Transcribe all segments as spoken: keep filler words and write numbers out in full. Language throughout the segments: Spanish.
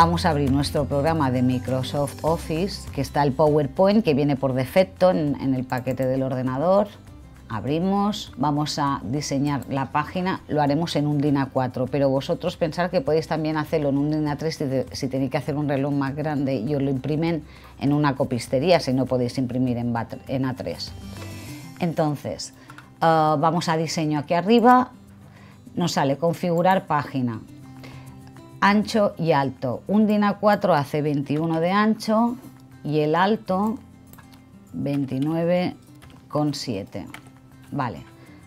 Vamos a abrir nuestro programa de Microsoft Office, que está el PowerPoint, que viene por defecto en, en el paquete del ordenador. Abrimos, vamos a diseñar la página, lo haremos en un DIN A cuatro, pero vosotros pensad que podéis también hacerlo en un DIN A tres si, te, si tenéis que hacer un reloj más grande y os lo imprimen en una copistería si no podéis imprimir en, en A tres. Entonces, uh, vamos a diseño aquí arriba, nos sale configurar página, ancho y alto. Un DIN A cuatro hace veintiuno de ancho y el alto veintinueve con siete. Vale,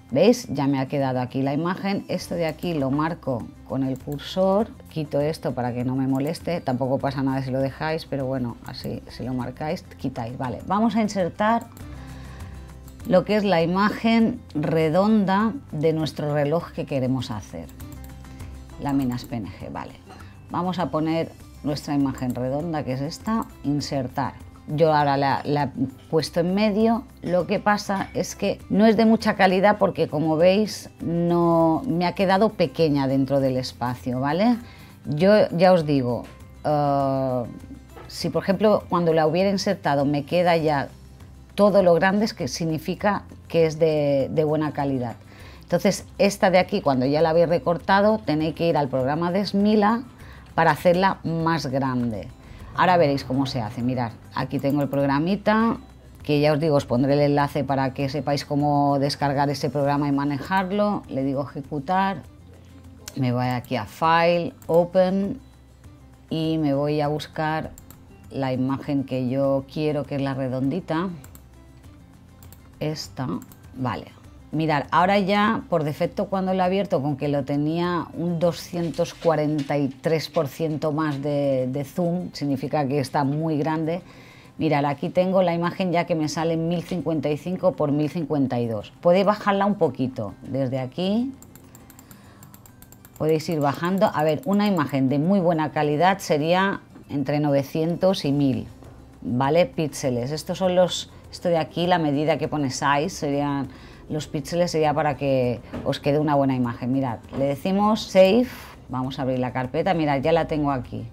¿veis? Ya me ha quedado aquí la imagen. Esto de aquí lo marco con el cursor, quito esto para que no me moleste, tampoco pasa nada si lo dejáis, pero bueno, así si lo marcáis, quitáis. Vale, vamos a insertar lo que es la imagen redonda de nuestro reloj que queremos hacer. Láminas P N G, vale. Vamos a poner nuestra imagen redonda, que es esta, insertar. Yo ahora la, la he puesto en medio. Lo que pasa es que no es de mucha calidad porque, como veis, no me ha quedado pequeña dentro del espacio, ¿vale? Yo ya os digo, uh, si por ejemplo cuando la hubiera insertado me queda ya todo lo grande, es que significa que es de, de buena calidad. Entonces esta de aquí, cuando ya la habéis recortado, tenéis que ir al programa de Smilla para hacerla más grande. Ahora veréis cómo se hace. Mirad, aquí tengo el programita, que ya os digo, os pondré el enlace para que sepáis cómo descargar ese programa y manejarlo. Le digo ejecutar, me voy aquí a File, Open, y me voy a buscar la imagen que yo quiero, que es la redondita. Esta, vale. Mirad, ahora ya por defecto cuando lo he abierto, con que lo tenía un doscientos cuarenta y tres por ciento más de, de zoom, significa que está muy grande. Mirad, aquí tengo la imagen ya que me sale mil cincuenta y cinco por mil cincuenta y dos. Podéis bajarla un poquito, desde aquí podéis ir bajando. A ver, una imagen de muy buena calidad sería entre novecientos y mil, ¿vale? Píxeles, estos son los... Esto de aquí, la medida que pone size, serían los píxeles, sería para que os quede una buena imagen. Mirad, le decimos save, vamos a abrir la carpeta, mirad, ya la tengo aquí.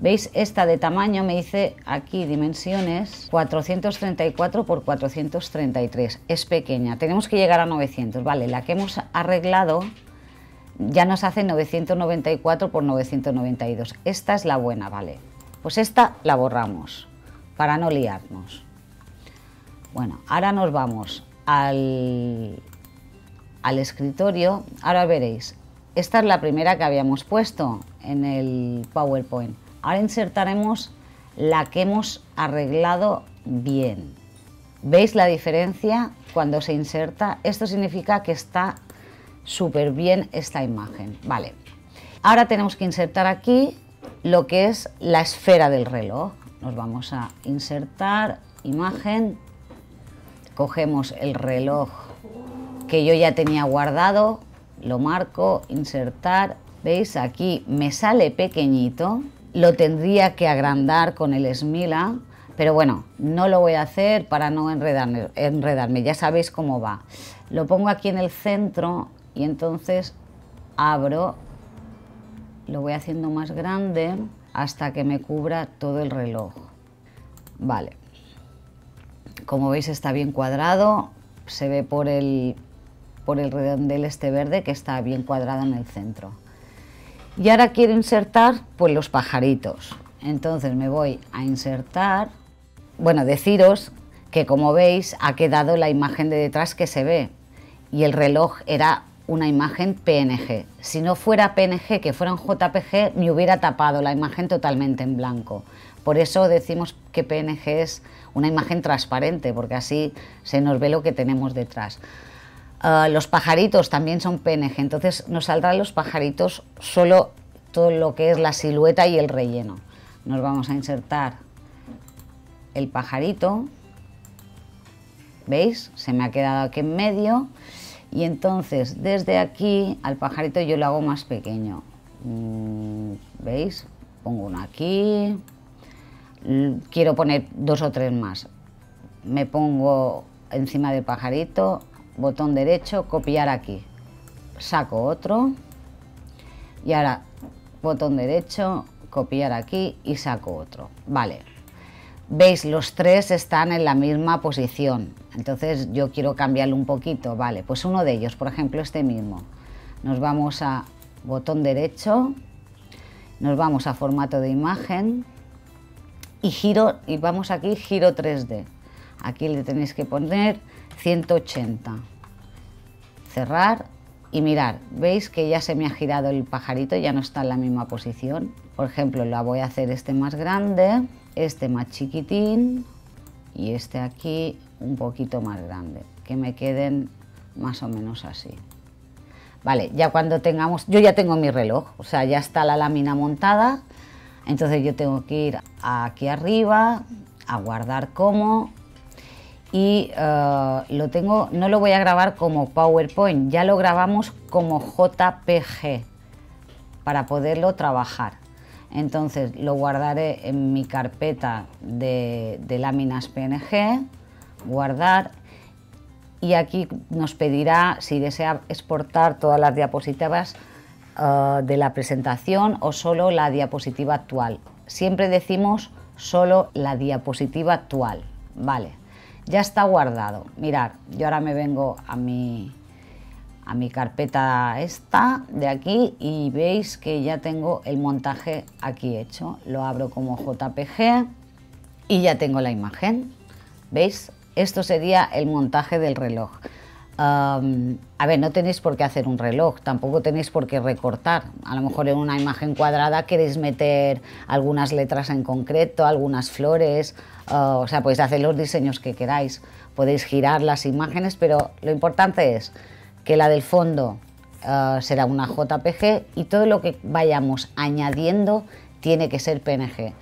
¿Veis? Esta de tamaño me dice aquí dimensiones cuatrocientos treinta y cuatro por cuatrocientos treinta y tres, es pequeña, tenemos que llegar a novecientos, vale, la que hemos arreglado ya nos hace novecientos noventa y cuatro por novecientos noventa y dos, esta es la buena, vale, pues esta la borramos para no liarnos. Bueno, ahora nos vamos al, al escritorio. Ahora veréis, esta es la primera que habíamos puesto en el PowerPoint. Ahora insertaremos la que hemos arreglado bien. ¿Veis la diferencia cuando se inserta? Esto significa que está súper bien esta imagen. Vale, ahora tenemos que insertar aquí lo que es la esfera del reloj. Nos vamos a insertar imagen. Cogemos el reloj que yo ya tenía guardado, lo marco, insertar. ¿Veis? Aquí me sale pequeñito, lo tendría que agrandar con el Smilla, pero bueno, no lo voy a hacer para no enredarme, enredarme, ya sabéis cómo va. Lo pongo aquí en el centro y entonces abro, lo voy haciendo más grande hasta que me cubra todo el reloj. Vale. Como veis está bien cuadrado, se ve por el, por el redondel este verde que está bien cuadrado en el centro. Y ahora quiero insertar pues los pajaritos, entonces me voy a insertar. Bueno, deciros que como veis ha quedado la imagen de detrás que se ve y el reloj era una imagen P N G. Si no fuera P N G, que fuera un J P G, me hubiera tapado la imagen totalmente en blanco. Por eso decimos que P N G es una imagen transparente, porque así se nos ve lo que tenemos detrás. Uh, los pajaritos también son P N G, entonces nos saldrán los pajaritos solo todo lo que es la silueta y el relleno. Nos vamos a insertar el pajarito. ¿Veis? Se me ha quedado aquí en medio. Y entonces desde aquí al pajarito yo lo hago más pequeño. ¿Veis? Pongo uno aquí. Quiero poner dos o tres más. Me pongo encima del pajarito, botón derecho, copiar aquí. Saco otro. Y ahora botón derecho, copiar aquí y saco otro. Vale, veis, los tres están en la misma posición, entonces yo quiero cambiarlo un poquito. Vale, pues uno de ellos, por ejemplo este mismo, nos vamos a botón derecho, nos vamos a formato de imagen y giro, y vamos aquí giro tres D, aquí le tenéis que poner ciento ochenta, cerrar y mirar, veis que ya se me ha girado el pajarito, ya no está en la misma posición. Por ejemplo, la voy a hacer este más grande, este más chiquitín y este aquí un poquito más grande, que me queden más o menos así. Vale, ya cuando tengamos, yo ya tengo mi reloj, o sea, ya está la lámina montada, entonces yo tengo que ir aquí arriba, a guardar como, y uh, lo tengo, no lo voy a grabar como PowerPoint, ya lo grabamos como J P G, para poderlo trabajar. Entonces lo guardaré en mi carpeta de, de láminas P N G, guardar, y aquí nos pedirá si desea exportar todas las diapositivas uh, de la presentación o solo la diapositiva actual. Siempre decimos solo la diapositiva actual. Vale, ya está guardado. Mirad, yo ahora me vengo a mi, a mi carpeta esta de aquí y veis que ya tengo el montaje aquí hecho. Lo abro como J P G y ya tengo la imagen. ¿Veis? Esto sería el montaje del reloj. Um, a ver, no tenéis por qué hacer un reloj, tampoco tenéis por qué recortar. A lo mejor en una imagen cuadrada queréis meter algunas letras en concreto, algunas flores, uh, o sea, podéis hacer los diseños que queráis. Podéis girar las imágenes, pero lo importante es que la del fondo uh, será una J P G y todo lo que vayamos añadiendo tiene que ser P N G.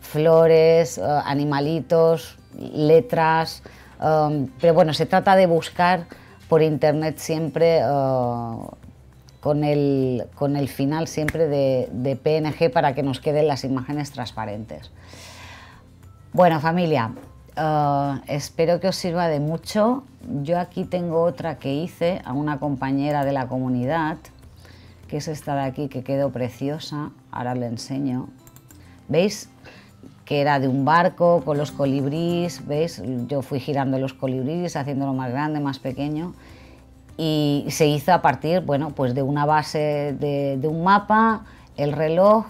Flores, uh, animalitos, letras, um, pero bueno, se trata de buscar por internet siempre uh, con, el, con el final siempre de, de P N G para que nos queden las imágenes transparentes. Bueno, familia, uh, espero que os sirva de mucho. Yo aquí tengo otra que hice a una compañera de la comunidad, que es esta de aquí, que quedó preciosa, ahora le enseño. ¿Veis? Que era de un barco con los colibríes, ¿veis? Yo fui girando los colibríes, haciéndolo más grande, más pequeño, y se hizo a partir, bueno, pues de una base de, de un mapa, el reloj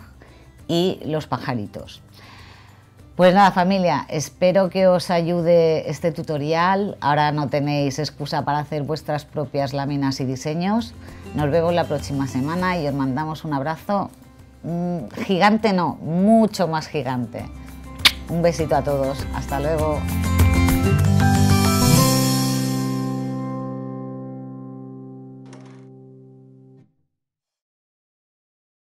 y los pajaritos. Pues nada, familia, espero que os ayude este tutorial. Ahora no tenéis excusa para hacer vuestras propias láminas y diseños. Nos vemos la próxima semana y os mandamos un abrazo gigante, no, mucho más gigante. Un besito a todos, hasta luego.